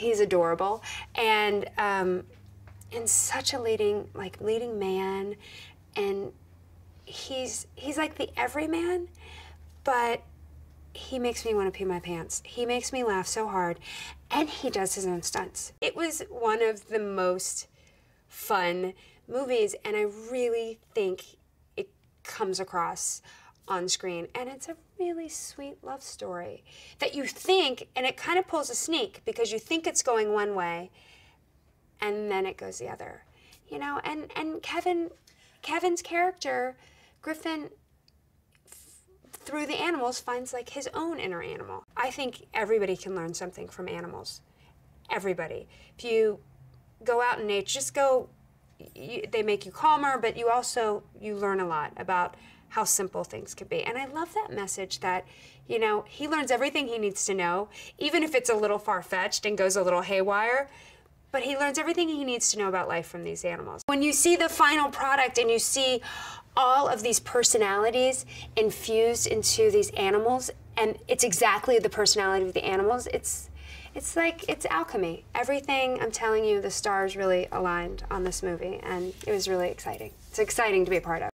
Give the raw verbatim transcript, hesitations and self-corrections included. He's adorable, and um, and such a leading like leading man, and he's he's like the everyman, but he makes me want to pee my pants. He makes me laugh so hard, and he does his own stunts. It was one of the most fun movies, and I really think it comes across on screen, and it's a really sweet love story that you think, and it kind of pulls a sneak because you think it's going one way and then it goes the other, you know, and and Kevin Kevin's character Griffin, through the animals, finds like his own inner animal. I think everybody can learn something from animals. Everybody. If you go out in nature, just go, you, they make you calmer, but you also you learn a lot about how simple things could be. And I love that message that, you know, he learns everything he needs to know, even if it's a little far-fetched and goes a little haywire, but he learns everything he needs to know about life from these animals. When you see the final product and you see all of these personalities infused into these animals, and it's exactly the personality of the animals, it's, it's like, it's alchemy. Everything, I'm telling you, the stars really aligned on this movie, and it was really exciting. It's exciting to be a part of.